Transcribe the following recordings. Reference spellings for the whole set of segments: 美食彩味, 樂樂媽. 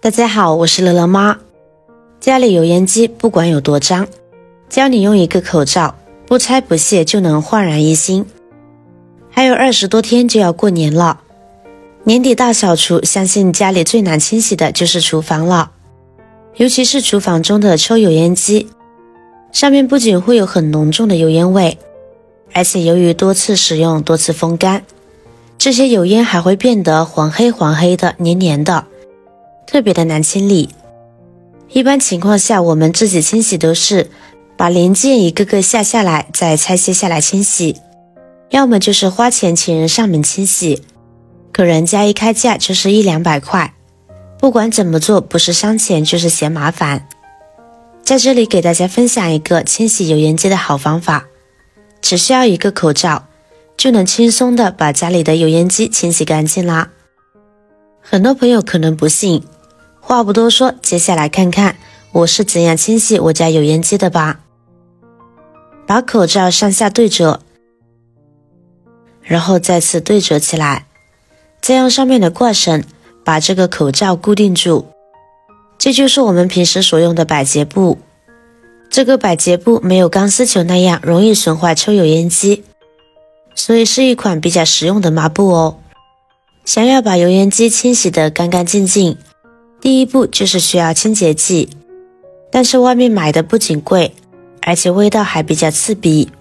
大家好，我是乐乐妈。家里油烟机不管有多脏，教你用一个口罩，不拆不卸就能焕然一新。还有20多天就要过年了，年底大扫除，相信家里最难清洗的就是厨房了，尤其是厨房中的抽油烟机，上面不仅会有很浓重的油烟味，而且由于多次使用、多次风干，这些油烟还会变得黄黑的、黏黏的。 特别的难清理。一般情况下，我们自己清洗都是把零件一个个下下来，再拆卸下来清洗；要么就是花钱请人上门清洗，可人家一开价就是100-200块，不管怎么做，不是伤钱就是嫌麻烦。在这里给大家分享一个清洗油烟机的好方法，只需要一个口罩，就能轻松的把家里的油烟机清洗干净啦。很多朋友可能不信。 话不多说，接下来看看我是怎样清洗我家油烟机的吧。把口罩上下对折，然后再次对折起来，再用上面的挂绳把这个口罩固定住。这就是我们平时所用的百洁布。这个百洁布没有钢丝球那样容易损坏抽油烟机，所以是一款比较实用的抹布哦。想要把油烟机清洗得干干净净。 第一步就是需要清洁剂，但是外面买的不仅贵，而且味道还比较刺鼻，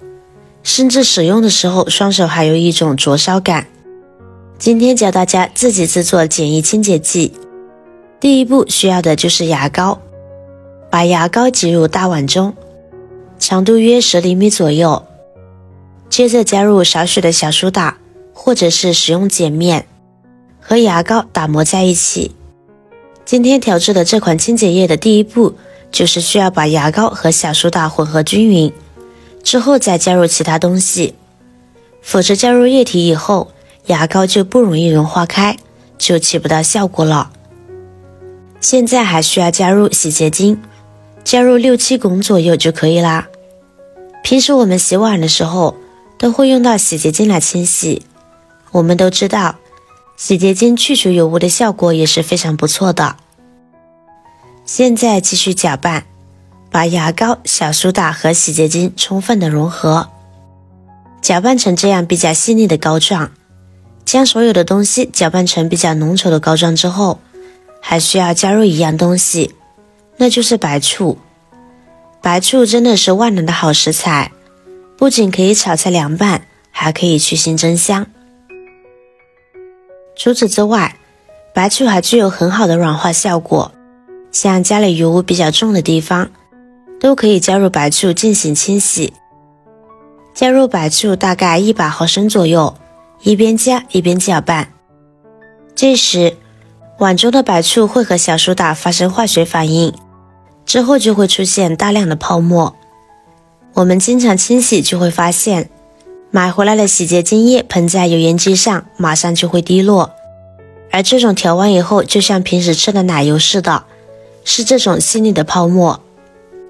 甚至使用的时候双手还有一种灼烧感。今天教大家自己制作简易清洁剂。第一步需要的就是牙膏，把牙膏挤入大碗中，长度约10厘米左右，接着加入少许的小苏打或者是食用碱面，和牙膏打磨在一起。 今天调制的这款清洁液的第一步就是需要把牙膏和小苏打混合均匀，之后再加入其他东西，否则加入液体以后，牙膏就不容易融化开，就起不到效果了。现在还需要加入洗洁精，加入6-7汞左右就可以啦。平时我们洗碗的时候都会用到洗洁精来清洗，我们都知道。 洗洁精去除油污的效果也是非常不错的。现在继续搅拌，把牙膏、小苏打和洗洁精充分的融合，搅拌成这样比较细腻的膏状。将所有的东西搅拌成比较浓稠的膏状之后，还需要加入一样东西，那就是白醋。白醋真的是万能的好食材，不仅可以炒菜凉拌，还可以去腥增香。 除此之外，白醋还具有很好的软化效果，像家里油污比较重的地方，都可以加入白醋进行清洗。加入白醋大概100毫升左右，一边加一边搅拌。这时，碗中的白醋会和小苏打发生化学反应，之后就会出现大量的泡沫。我们经常清洗就会发现。 买回来的洗洁精液喷在油烟机上，马上就会滴落。而这种调完以后，就像平时吃的奶油似的，是这种细腻的泡沫。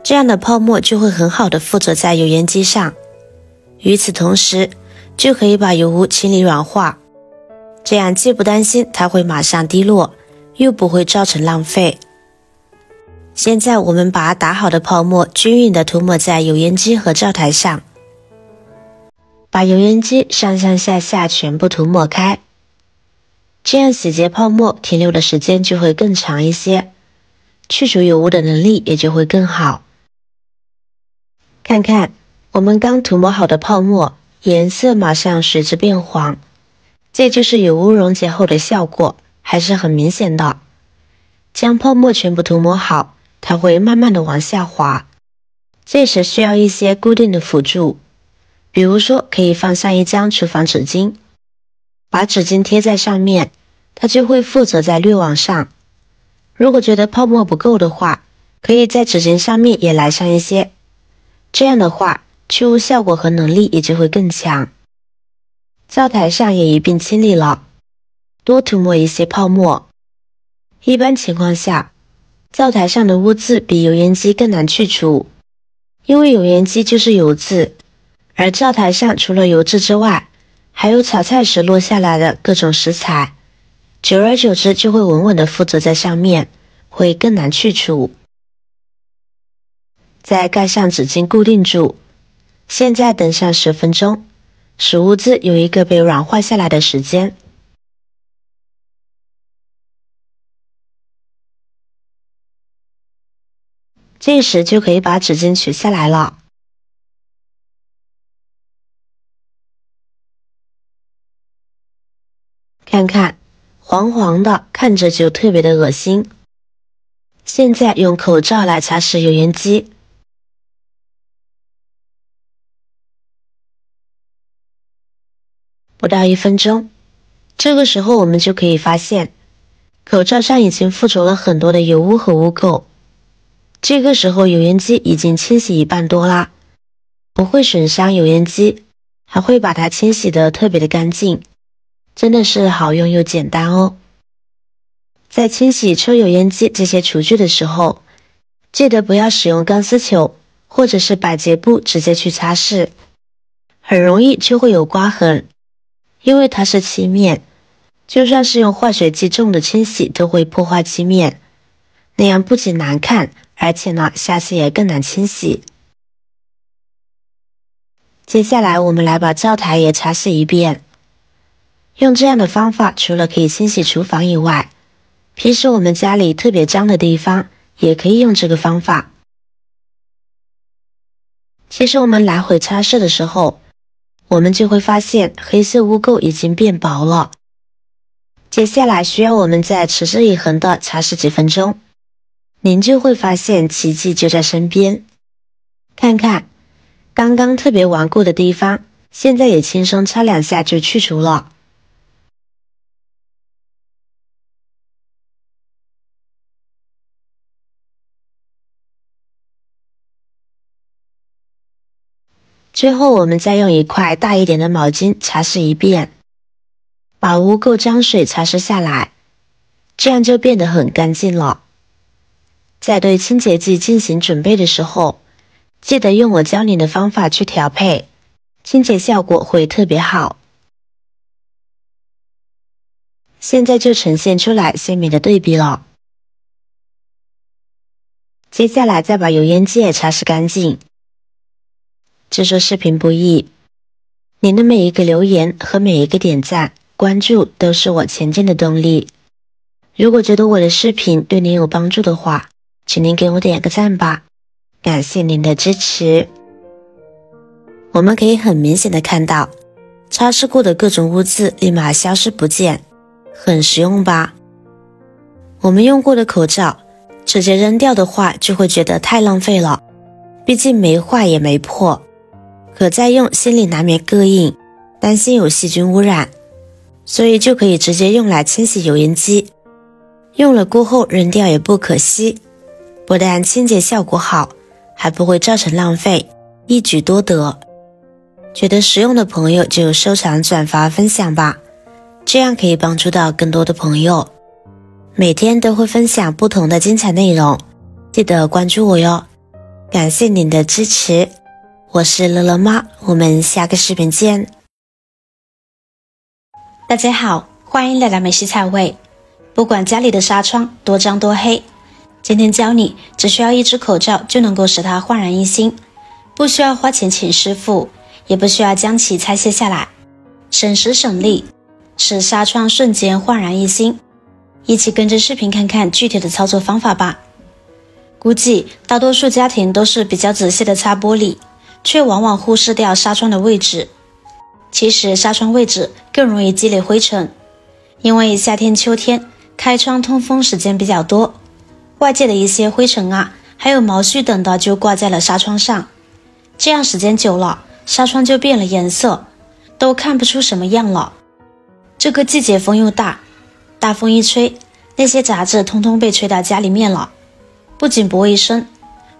这样的泡沫就会很好的附着在油烟机上，与此同时，就可以把油污清理软化。这样既不担心它会马上滴落，又不会造成浪费。现在我们把打好的泡沫均匀的涂抹在油烟机和灶台上。 把油烟机上下全部涂抹开，这样洗洁泡沫停留的时间就会更长一些，去除油污的能力也就会更好。看看我们刚涂抹好的泡沫，颜色马上随之变黄，这就是油污溶解后的效果，还是很明显的。将泡沫全部涂抹好，它会慢慢的往下滑，这时需要一些固定的辅助。 比如说，可以放上一张厨房纸巾，把纸巾贴在上面，它就会附着在滤网上。如果觉得泡沫不够的话，可以在纸巾上面也来上一些，这样的话去污效果和能力也就会更强。灶台上也一并清理了，多涂抹一些泡沫。一般情况下，灶台上的污渍比油烟机更难去除，因为油烟机就是油渍。 而灶台上除了油渍之外，还有炒菜时落下来的各种食材，久而久之就会稳稳地附着在上面，会更难去除。再盖上纸巾固定住，现在等上10分钟，使污渍有一个被软化下来的时间。这时就可以把纸巾取下来了。 看看，黄黄的，看着就特别的恶心。现在用口罩来擦拭油烟机，不到1分钟，这个时候我们就可以发现，口罩上已经附着了很多的油污和污垢。这个时候油烟机已经清洗一半多啦，不会损伤油烟机，还会把它清洗的特别的干净。 真的是好用又简单哦！在清洗抽油烟机这些厨具的时候，记得不要使用钢丝球或者是百洁布直接去擦拭，很容易就会有刮痕，因为它是漆面，就算是用化学剂重的清洗都会破坏漆面，那样不仅难看，而且呢，下次也更难清洗。接下来我们来把灶台也擦拭一遍。 用这样的方法，除了可以清洗厨房以外，平时我们家里特别脏的地方也可以用这个方法。其实我们来回擦拭的时候，我们就会发现黑色污垢已经变薄了。接下来需要我们再持之以恒的擦拭几分钟，您就会发现奇迹就在身边。看看，刚刚特别顽固的地方，现在也轻松擦2下就去除了。 最后，我们再用一块大一点的毛巾擦拭一遍，把污垢脏水擦拭下来，这样就变得很干净了。在对清洁剂进行准备的时候，记得用我教你的方法去调配，清洁效果会特别好。现在就呈现出来鲜明的对比了。接下来再把油烟机也擦拭干净。 制作视频不易，您的每一个留言和每一个点赞、关注都是我前进的动力。如果觉得我的视频对您有帮助的话，请您给我点个赞吧，感谢您的支持。我们可以很明显的看到，擦拭过的各种污渍立马消失不见，很实用吧？我们用过的口罩直接扔掉的话，就会觉得太浪费了，毕竟没坏也没破。 可再用，心里难免膈应，担心有细菌污染，所以就可以直接用来清洗油烟机。用了过后扔掉也不可惜，不但清洁效果好，还不会造成浪费，一举多得。觉得实用的朋友就收藏、转发、分享吧，这样可以帮助到更多的朋友。每天都会分享不同的精彩内容，记得关注我哟！感谢您的支持。 我是乐乐妈，我们下个视频见。大家好，欢迎来到美食菜味。不管家里的纱窗多脏多黑，今天教你只需要一只口罩就能够使它焕然一新，不需要花钱请师傅，也不需要将其拆卸下来，省时省力，使纱窗瞬间焕然一新。一起跟着视频看看具体的操作方法吧。估计大多数家庭都是比较仔细的擦玻璃。 却往往忽视掉纱窗的位置。其实纱窗位置更容易积累灰尘，因为夏天、秋天开窗通风时间比较多，外界的一些灰尘啊，还有毛絮等的就挂在了纱窗上。这样时间久了，纱窗就变了颜色，都看不出什么样了。这个季节风又大，大风一吹，那些杂质通通被吹到家里面了，不仅不卫生。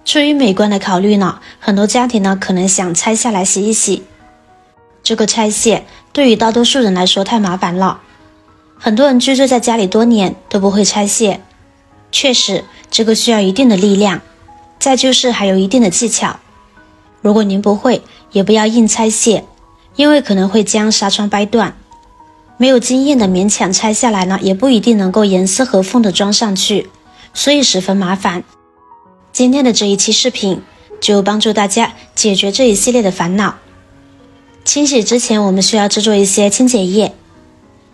出于美观的考虑呢，很多家庭呢可能想拆下来洗一洗。这个拆卸对于大多数人来说太麻烦了，很多人居住在家里多年都不会拆卸。确实，这个需要一定的力量，再就是还有一定的技巧。如果您不会，也不要硬拆卸，因为可能会将纱窗掰断。没有经验的勉强拆下来呢，也不一定能够严丝合缝的装上去，所以十分麻烦。今天的这一期视频就帮助大家解决这一系列的烦恼。清洗之前，我们需要制作一些清洁液，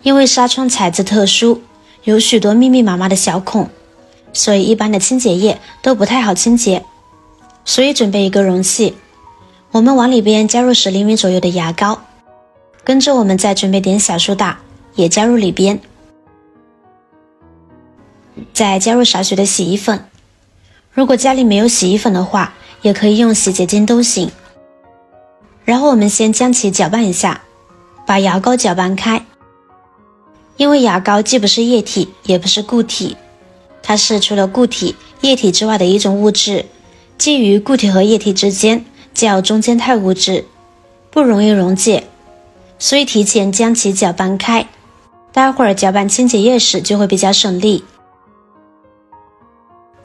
因为纱窗材质特殊，有许多密密麻麻的小孔，所以一般的清洁液都不太好清洁。所以准备一个容器，我们往里边加入10厘米左右的牙膏，跟着我们再准备点小苏打，也加入里边。 再加入少许的洗衣粉，如果家里没有洗衣粉的话，也可以用洗洁精都行。然后我们先将其搅拌一下，把牙膏搅拌开。因为牙膏既不是液体，也不是固体，它是除了固体、液体之外的一种物质，基于固体和液体之间叫中间态物质，不容易溶解，所以提前将其搅拌开，待会儿搅拌清洁液时就会比较省力。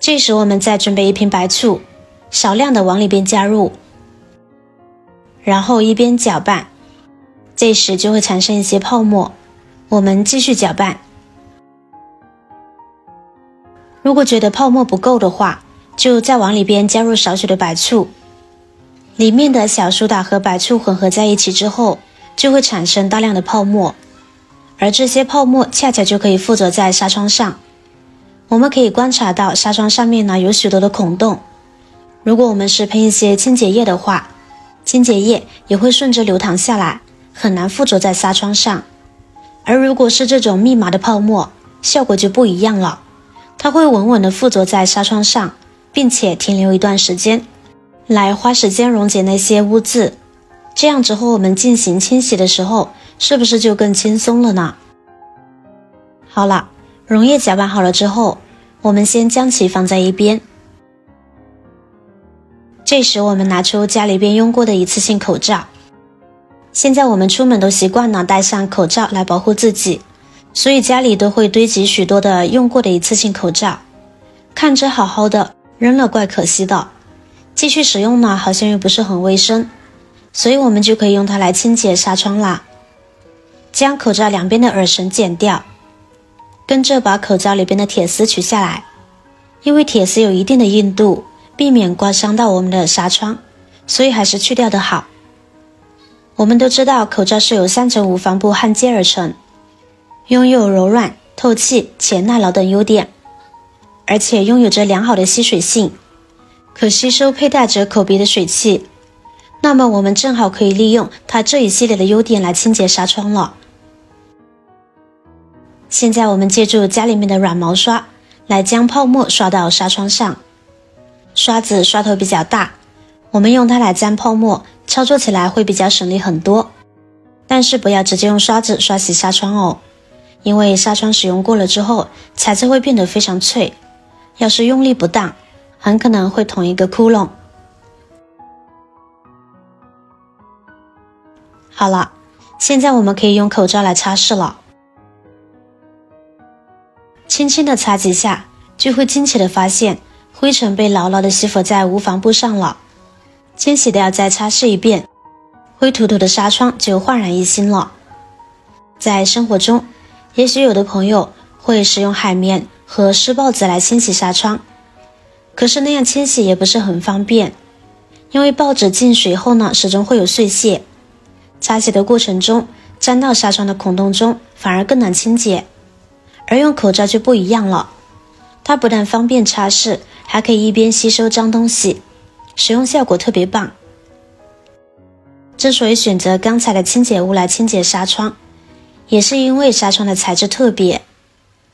这时，我们再准备一瓶白醋，少量的往里边加入，然后一边搅拌，这时就会产生一些泡沫。我们继续搅拌。如果觉得泡沫不够的话，就再往里边加入少许的白醋。里面的小苏打和白醋混合在一起之后，就会产生大量的泡沫，而这些泡沫恰巧就可以附着在纱窗上。 我们可以观察到纱窗上面呢有许多的孔洞，如果我们是喷一些清洁液的话，清洁液也会顺着流淌下来，很难附着在纱窗上。而如果是这种密麻的泡沫，效果就不一样了，它会稳稳地附着在纱窗上，并且停留一段时间，来花时间溶解那些污渍。这样之后我们进行清洗的时候，是不是就更轻松了呢？好了。 溶液搅拌好了之后，我们先将其放在一边。这时，我们拿出家里边用过的一次性口罩。现在我们出门都习惯呢戴上口罩来保护自己，所以家里都会堆积许多的用过的一次性口罩，看着好好的扔了怪可惜的，继续使用呢好像又不是很卫生，所以我们就可以用它来清洁纱窗啦。将口罩两边的耳绳剪掉。 跟着把口罩里边的铁丝取下来，因为铁丝有一定的硬度，避免刮伤到我们的纱窗，所以还是去掉的好。我们都知道口罩是由3层无纺布焊接而成，拥有柔软、透气且耐劳等优点，而且拥有着良好的吸水性，可吸收佩戴者口鼻的水汽。那么我们正好可以利用它这一系列的优点来清洁纱窗了。 现在我们借助家里面的软毛刷来将泡沫刷到纱窗上，刷子刷头比较大，我们用它来沾泡沫，操作起来会比较省力很多。但是不要直接用刷子刷洗纱窗哦，因为纱窗使用过了之后，材质会变得非常脆，要是用力不当，很可能会捅一个窟窿。好了，现在我们可以用口罩来擦拭了。 轻轻的擦几下，就会惊奇的发现灰尘被牢牢的吸附在无纺布上了。清洗掉再擦拭一遍，灰土土的纱窗就焕然一新了。在生活中，也许有的朋友会使用海绵和湿报纸来清洗纱窗，可是那样清洗也不是很方便，因为报纸进水后呢，始终会有碎屑，擦洗的过程中沾到纱窗的孔洞中，反而更难清洁。 而用口罩就不一样了，它不但方便擦拭，还可以一边吸收脏东西，使用效果特别棒。之所以选择刚才的清洁物来清洁纱窗，也是因为纱窗的材质特别，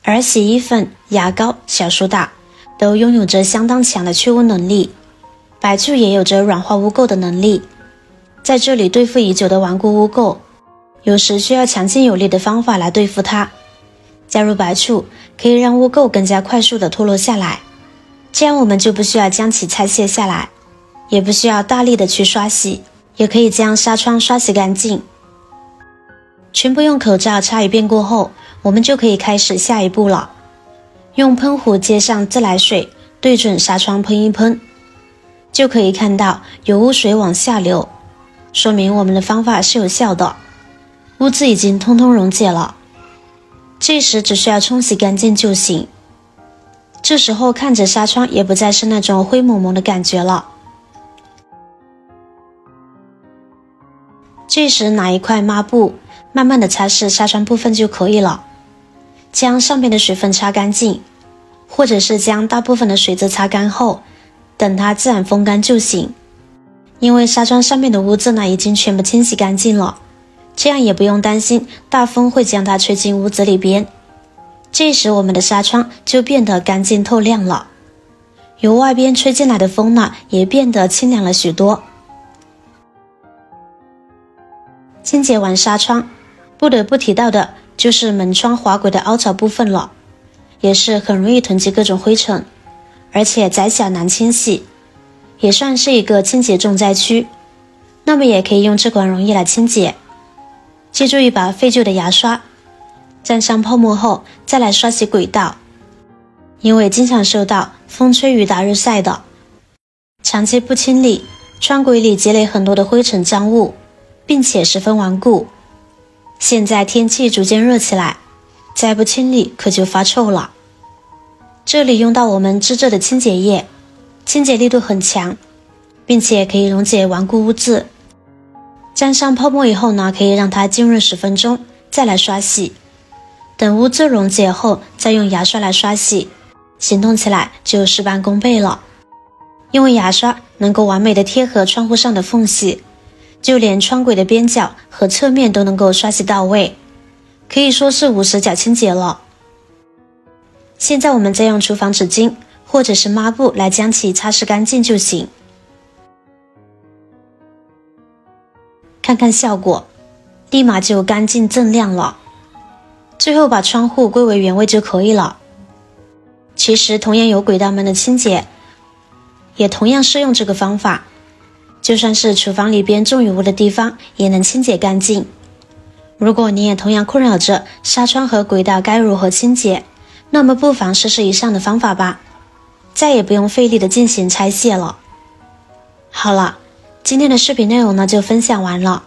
而洗衣粉、牙膏、小苏打都拥有着相当强的去污能力，白醋也有着软化污垢的能力。在这里对付已久的顽固污垢，有时需要强劲有力的方法来对付它。 加入白醋可以让污垢更加快速的脱落下来，这样我们就不需要将其拆卸下来，也不需要大力的去刷洗，也可以将纱窗刷洗干净。全部用口罩擦一遍过后，我们就可以开始下一步了。用喷壶接上自来水，对准纱窗喷一喷，就可以看到有污水往下流，说明我们的方法是有效的，污渍已经通通溶解了。 这时只需要冲洗干净就行。这时候看着纱窗也不再是那种灰蒙蒙的感觉了。这时拿一块抹布，慢慢的擦拭纱窗部分就可以了，将上面的水分擦干净，或者是将大部分的水渍擦干后，等它自然风干就行。因为纱窗上面的污渍呢已经全部清洗干净了，这样也不用担心大风会将它吹进屋子里边。这时我们的纱窗就变得干净透亮了，由外边吹进来的风呢也变得清凉了许多。清洁完纱窗，不得不提到的就是门窗滑轨的凹槽部分了，也是很容易囤积各种灰尘，而且窄小难清洗，也算是一个清洁重灾区。那么也可以用这款溶液来清洁，借助一把废旧的牙刷，沾上泡沫后再来刷洗轨道。因为经常受到风吹雨打日晒的，长期不清理，穿轨里积累很多的灰尘脏物，并且十分顽固。现在天气逐渐热起来，再不清理可就发臭了。这里用到我们自制的清洁液，清洁力度很强，并且可以溶解顽固污渍。沾上泡沫以后呢，可以让它浸润10分钟，再来刷洗。等污渍溶解后，再用牙刷来刷洗，行动起来就事半功倍了。因为牙刷能够完美的贴合窗户上的缝隙，就连窗轨的边角和侧面都能够刷洗到位，可以说是无死角清洁了。现在我们再用厨房纸巾或者是抹布来将其擦拭干净就行，看看效果，立马就干净锃亮了。最后把窗户归为原位就可以了。其实同样有轨道门的清洁，也同样适用这个方法，就算是厨房里边种有污的地方也能清洁干净。如果你也同样困扰着纱窗和轨道该如何清洁，那么不妨试试以上的方法吧，再也不用费力的进行拆卸了。好了，今天的视频内容呢就分享完了。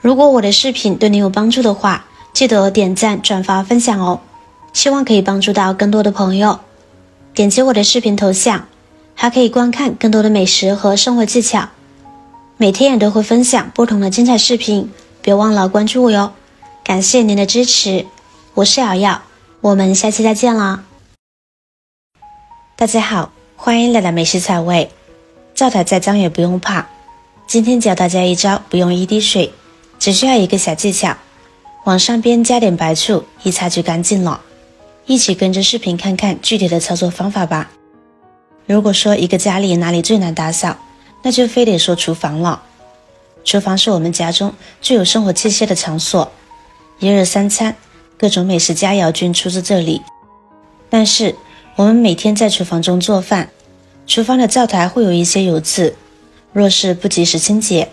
如果我的视频对你有帮助的话，记得点赞、转发、分享哦，希望可以帮助到更多的朋友。点击我的视频头像，还可以观看更多的美食和生活技巧。每天也都会分享不同的精彩视频，别忘了关注我哟。感谢您的支持，我是瑶瑶，我们下期再见啦！大家好，欢迎来到美食彩味，灶台再脏也不用怕。今天教大家一招不用一滴水，只需要一个小技巧，往上边加点白醋，一擦就干净了。一起跟着视频看看具体的操作方法吧。如果说一个家里哪里最难打扫，那就非得说厨房了。厨房是我们家中最有生活气息的场所，一日三餐各种美食佳肴均出自这里。但是我们每天在厨房中做饭，厨房的灶台会有一些油渍，若是不及时清洁，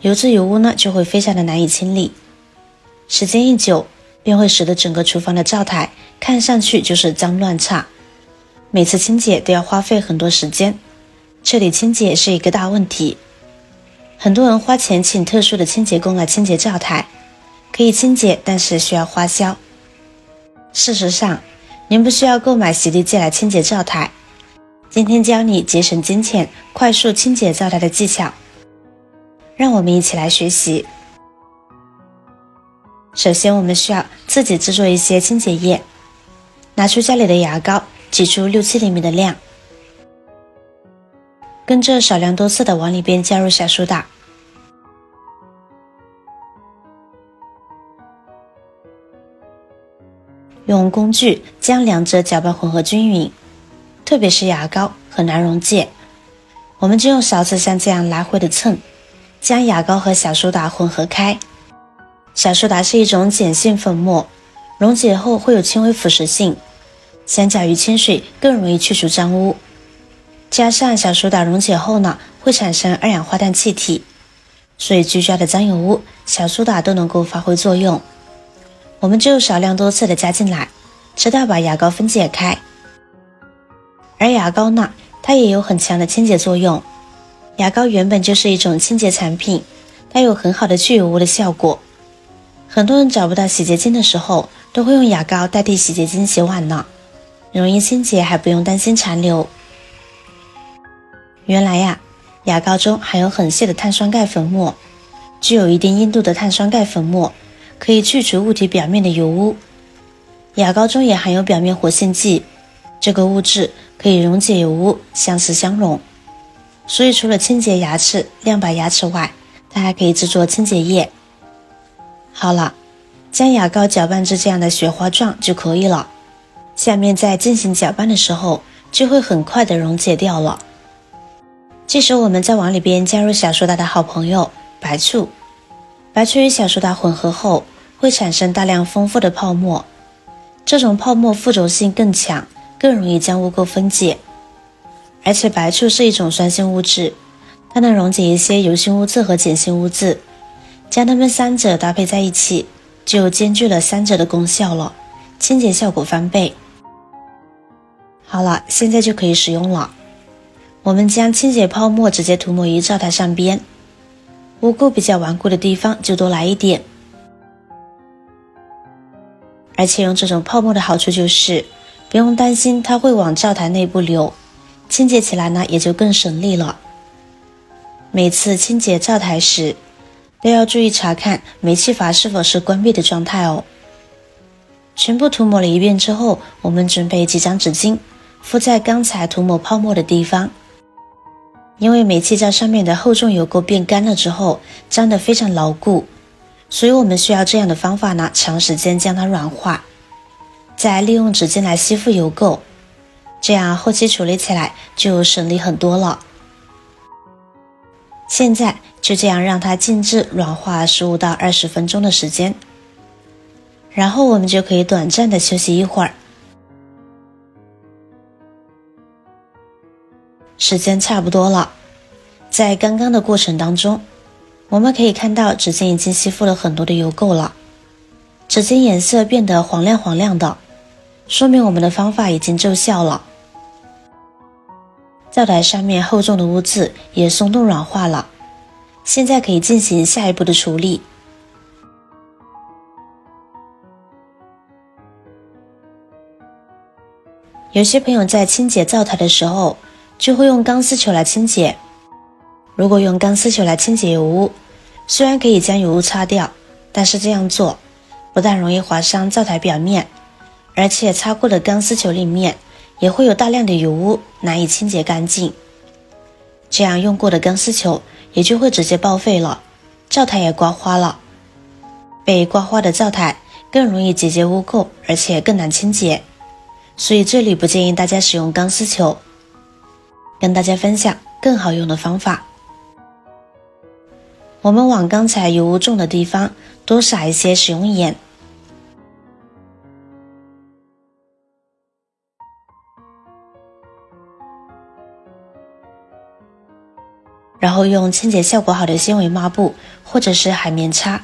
油渍油污呢就会非常的难以清理，时间一久便会使得整个厨房的灶台看上去就是脏乱差，每次清洁都要花费很多时间，彻底清洁是一个大问题。很多人花钱请特殊的清洁工来清洁灶台，可以清洁，但是需要花销。事实上，您不需要购买洗涤剂来清洁灶台。今天教你节省金钱、快速清洁灶台的技巧，让我们一起来学习。首先，我们需要自己制作一些清洁液，拿出家里的牙膏，挤出6-7厘米的量，跟着少量多次的往里边加入小苏打。用工具将两者搅拌混合均匀，特别是牙膏很难溶解，我们就用勺子像这样来回的蹭，将牙膏和小苏打混合开。小苏打是一种碱性粉末，溶解后会有轻微腐蚀性，相较于清水更容易去除脏污。加上小苏打溶解后呢，会产生2氧化碳气体，所以居家的脏油污，小苏打都能够发挥作用。我们就少量多次的加进来，直到把牙膏分解开。而牙膏呢，它也有很强的清洁作用。牙膏原本就是一种清洁产品，它有很好的去油污的效果。很多人找不到洗洁精的时候，都会用牙膏代替洗洁精洗碗呢。容易清洁，还不用担心残留。原来呀，牙膏中含有很细的碳酸钙粉末，具有一定硬度的碳酸钙粉末可以去除物体表面的油污。牙膏中也含有表面活性剂，这个物质可以溶解油污，相识相溶。所以除了清洁牙齿、亮白牙齿外，它还可以制作清洁液。好了，将牙膏搅拌至这样的雪花状就可以了。下面在进行搅拌的时候，就会很快的溶解掉了。这时候我们再往里边加入小苏打的好朋友白醋，白醋与小苏打混合后，会产生大量丰富的泡沫。这种泡沫附着性更强，更容易将污垢分解。而且白醋是一种酸性物质，它能溶解一些油性污渍和碱性污渍，将它们三者搭配在一起，就兼具了三者的功效了，清洁效果翻倍。好了，现在就可以使用了。我们将清洁泡沫直接涂抹于灶台上边，污垢比较顽固的地方就多来一点。而且用这种泡沫的好处就是，不用担心它会往灶台内部流，清洁起来呢也就更省力了。每次清洁灶台时，都要注意查看煤气阀是否是关闭的状态哦。全部涂抹了一遍之后，我们准备几张纸巾，敷在刚才涂抹泡沫的地方。因为煤气灶上面的厚重油垢变干了之后，粘得非常牢固，所以我们需要这样的方法呢，长时间将它软化，再利用纸巾来吸附油垢，这样后期处理起来就省力很多了。现在就这样让它静置软化15到20分钟的时间，然后我们就可以短暂的休息一会儿。时间差不多了，在刚刚的过程当中，我们可以看到纸巾已经吸附了很多的油垢了，纸巾颜色变得黄亮黄亮的，说明我们的方法已经奏效了。灶台上面厚重的污渍也松动软化了，现在可以进行下一步的处理。有些朋友在清洁灶台的时候，就会用钢丝球来清洁。如果用钢丝球来清洁油污，虽然可以将油污擦掉，但是这样做不但容易划伤灶台表面，而且擦过的钢丝球里面也会有大量的油污，难以清洁干净。这样用过的钢丝球也就会直接报废了，灶台也刮花了。被刮花的灶台更容易结节污垢，而且更难清洁，所以这里不建议大家使用钢丝球。跟大家分享更好用的方法，我们往刚才油污重的地方多撒一些食用盐，然后用清洁效果好的纤维抹布或者是海绵擦，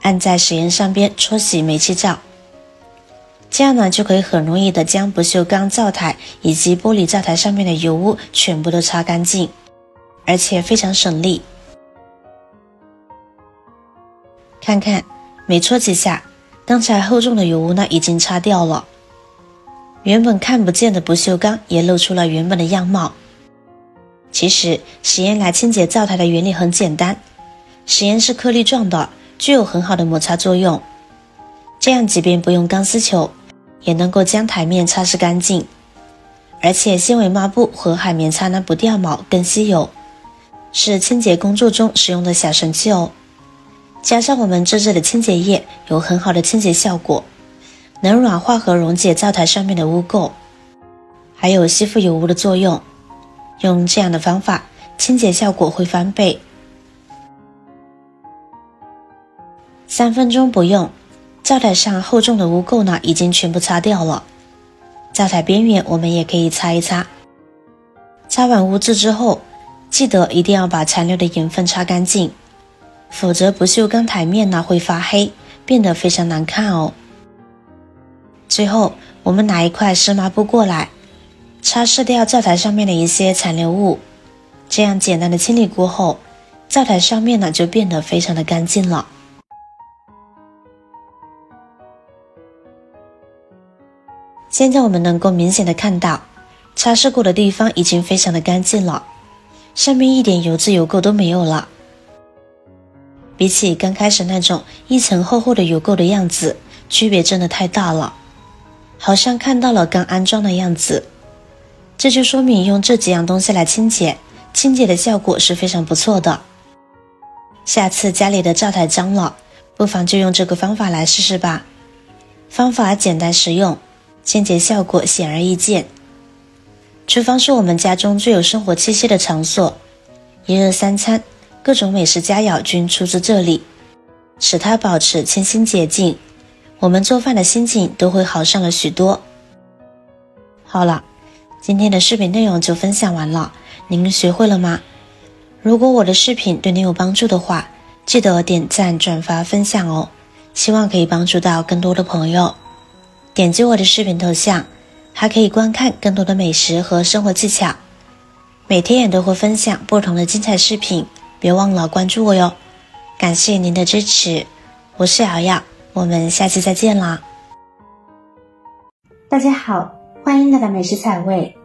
按在食盐上边搓洗煤气灶，这样呢，就可以很容易的将不锈钢灶台以及玻璃灶台上面的油污全部都擦干净，而且非常省力。看看，每搓几下，刚才厚重的油污呢已经擦掉了，原本看不见的不锈钢也露出了原本的样貌。其实，食盐来清洁灶台的原理很简单，食盐是颗粒状的，具有很好的摩擦作用。这样即便不用钢丝球，也能够将台面擦拭干净，而且纤维抹布和海绵擦呢不掉毛，更吸油，是清洁工作中使用的小神器哦。加上我们自制的清洁液，有很好的清洁效果，能软化和溶解灶台上面的污垢，还有吸附油污的作用。用这样的方法，清洁效果会翻倍。3分钟不用，灶台上厚重的污垢呢已经全部擦掉了，灶台边缘我们也可以擦一擦。擦完污渍之后，记得一定要把残留的盐分擦干净，否则不锈钢台面呢会发黑，变得非常难看哦。最后，我们拿一块湿抹布过来，擦拭掉灶台上面的一些残留物，这样简单的清理过后，灶台上面呢就变得非常的干净了。现在我们能够明显的看到，擦拭过的地方已经非常的干净了，上面一点油渍油垢都没有了。比起刚开始那种一层厚厚的油垢的样子，区别真的太大了，好像看到了刚安装的样子。这就说明用这几样东西来清洁，清洁的效果是非常不错的。下次家里的灶台脏了，不妨就用这个方法来试试吧。方法简单实用，清洁效果显而易见。厨房是我们家中最有生活气息的场所，一日三餐，各种美食佳肴均出自这里，使它保持清新洁净，我们做饭的心情都会好上了许多。好了，今天的视频内容就分享完了，您学会了吗？如果我的视频对您有帮助的话，记得点赞、转发、分享哦，希望可以帮助到更多的朋友。点击我的视频头像，还可以观看更多的美食和生活技巧，每天也都会分享不同的精彩视频，别忘了关注我哟！感谢您的支持，我是瑶瑶，我们下期再见啦！大家好，欢迎来到美食采味。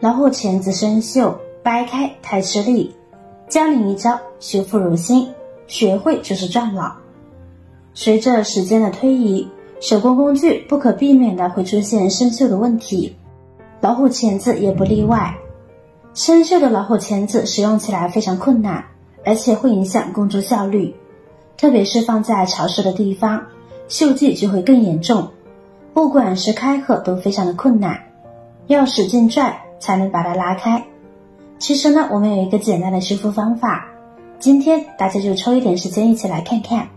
老虎钳子生锈，掰开太吃力，教你一招修复如新，学会就是赚了。随着时间的推移，手工工具不可避免的会出现生锈的问题，老虎钳子也不例外。生锈的老虎钳子使用起来非常困难，而且会影响工作效率，特别是放在潮湿的地方，锈迹就会更严重，不管是开合都非常的困难，要使劲拽才能把它拉开。其实呢，我们有一个简单的修复方法，今天大家就抽一点时间一起来看看，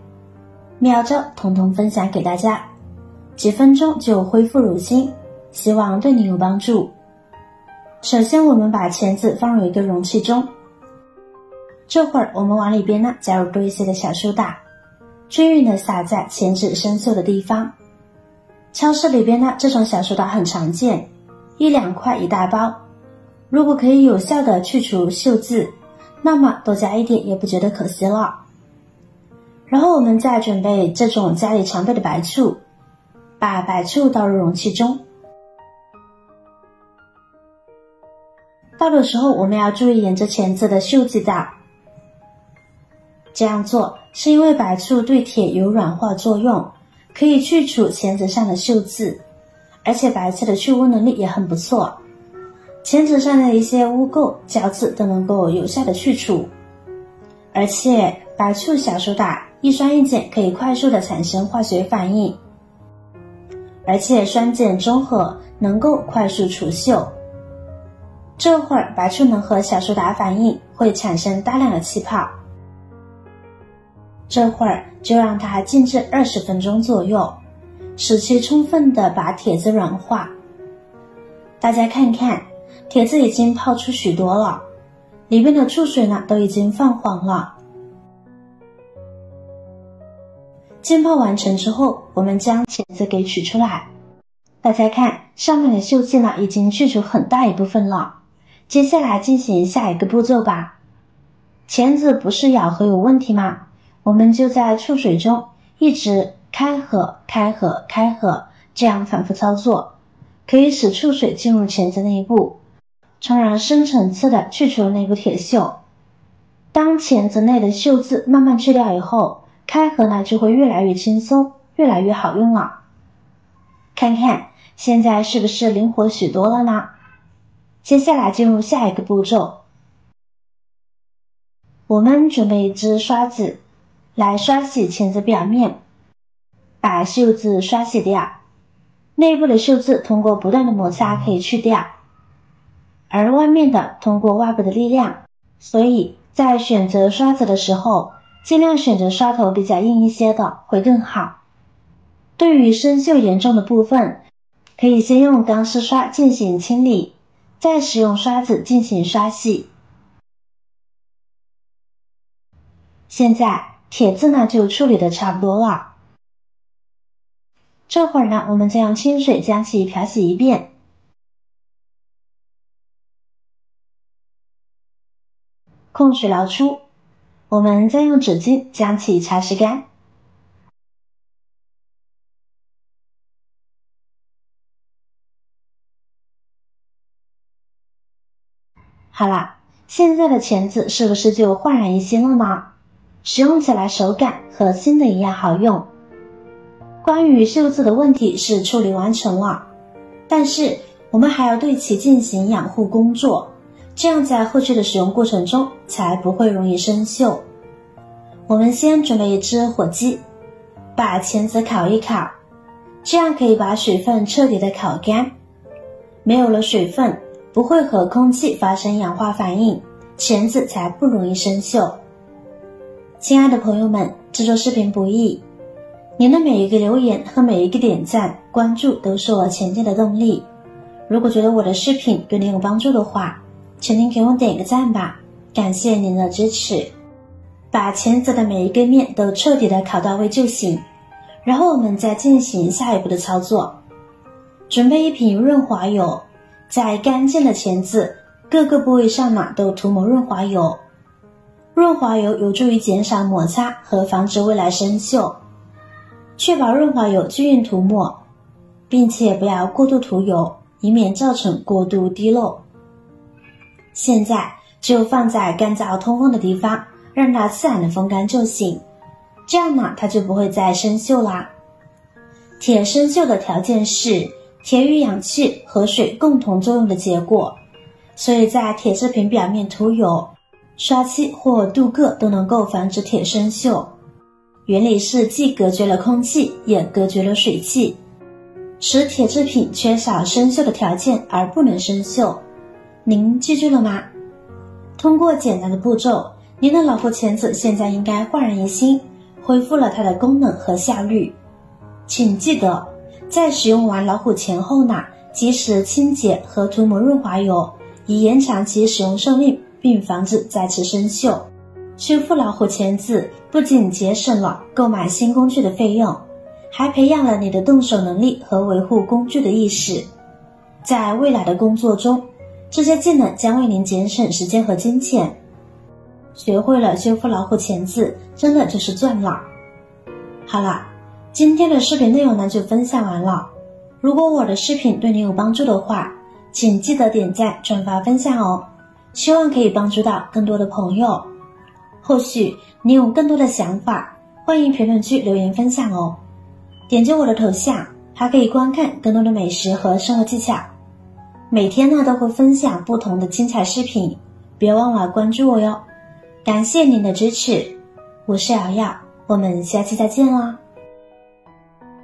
妙招统统分享给大家，几分钟就恢复如新，希望对你有帮助。首先我们把钳子放入一个容器中，这会儿我们往里边呢加入多一些的小苏打，均匀的撒在钳子生锈的地方。超市里边呢这种小苏打很常见，1-2块一大包，如果可以有效的去除锈渍，那么多加一点也不觉得可惜了。然后我们再准备这种家里常备的白醋，把白醋倒入容器中。倒的时候我们要注意沿着钳子的锈迹倒，这样做是因为白醋对铁有软化作用，可以去除钳子上的锈渍，而且白醋的去污能力也很不错，钳子上的一些污垢、角质都能够有效的去除，而且白醋小苏打一酸一碱可以快速的产生化学反应，而且酸碱中和能够快速除锈。这会儿白醋能和小苏打反应，会产生大量的气泡，这会儿就让它静置20分钟左右，使其充分的把铁子软化。大家看看，铁子已经泡出许多了，里面的醋水呢都已经泛黄了。浸泡完成之后，我们将钳子给取出来，大家看上面的锈迹呢已经去除很大一部分了。接下来进行下一个步骤吧。钳子不是咬合有问题吗？我们就在醋水中一直开合开合开合，这样反复操作，可以使醋水进入钳子内部，从而深层次的去除内部铁锈。当钳子内的锈渍慢慢去掉以后，开合呢就会越来越轻松，越来越好用了。看看现在是不是灵活许多了呢？接下来进入下一个步骤，我们准备一支刷子来刷洗钳子表面，把锈渍刷洗掉，内部的锈渍通过不断的摩擦可以去掉，而外面的通过外部的力量，所以在选择刷子的时候，尽量选择刷头比较硬一些的会更好。对于生锈严重的部分，可以先用钢丝刷进行清理，再使用刷子进行刷洗。现在铁渍呢就处理的差不多了，这会儿呢我们再用清水将其漂洗一遍。控水捞出，我们再用纸巾将其擦拭干。好啦，现在的钳子是不是就焕然一新了呢？使用起来手感和新的一样好用。关于锈渍的问题是处理完成了，但是我们还要对其进行养护工作，这样在后续的使用过程中才不会容易生锈。我们先准备一只火鸡，把钳子烤一烤，这样可以把水分彻底的烤干。没有了水分，不会和空气发生氧化反应，钳子才不容易生锈。亲爱的朋友们，制作视频不易，您的每一个留言和每一个点赞、关注都是我前进的动力。如果觉得我的视频对您有帮助的话，请您给我点个赞吧，感谢您的支持。把钳子的每一个面都彻底的烤到位就行，然后我们再进行下一步的操作。准备一瓶润滑油，在干净的钳子各个部位上呢都涂抹润滑油。润滑油有助于减少摩擦和防止未来生锈。确保润滑油均匀涂抹，并且不要过度涂油，以免造成过度滴漏。现在就放在干燥通风的地方，让它自然的风干就行，这样呢它就不会再生锈啦。铁生锈的条件是铁与氧气和水共同作用的结果，所以在铁制品表面涂油、刷漆或镀铬都能够防止铁生锈。原理是既隔绝了空气，也隔绝了水汽，使铁制品缺少生锈的条件而不能生锈。您记住了吗？通过简单的步骤，您的老佛钳子现在应该焕然一新，恢复了它的功能和效率。请记得，在使用完老虎钳后呢，及时清洁和涂抹润滑油，以延长其使用寿命，并防止再次生锈。修复老虎钳子不仅节省了购买新工具的费用，还培养了你的动手能力和维护工具的意识。在未来的工作中，这些技能将为您节省时间和金钱。学会了修复老虎钳子，真的就是赚了。好了，今天的视频内容呢就分享完了。如果我的视频对你有帮助的话，请记得点赞、转发、分享哦，希望可以帮助到更多的朋友。或许你有更多的想法，欢迎评论区留言分享哦。点击我的头像，还可以观看更多的美食和生活技巧。每天呢都会分享不同的精彩视频，别忘了关注我哟。感谢您的支持，我是瑶瑶，我们下期再见啦。